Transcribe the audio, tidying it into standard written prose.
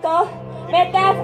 Santo, metas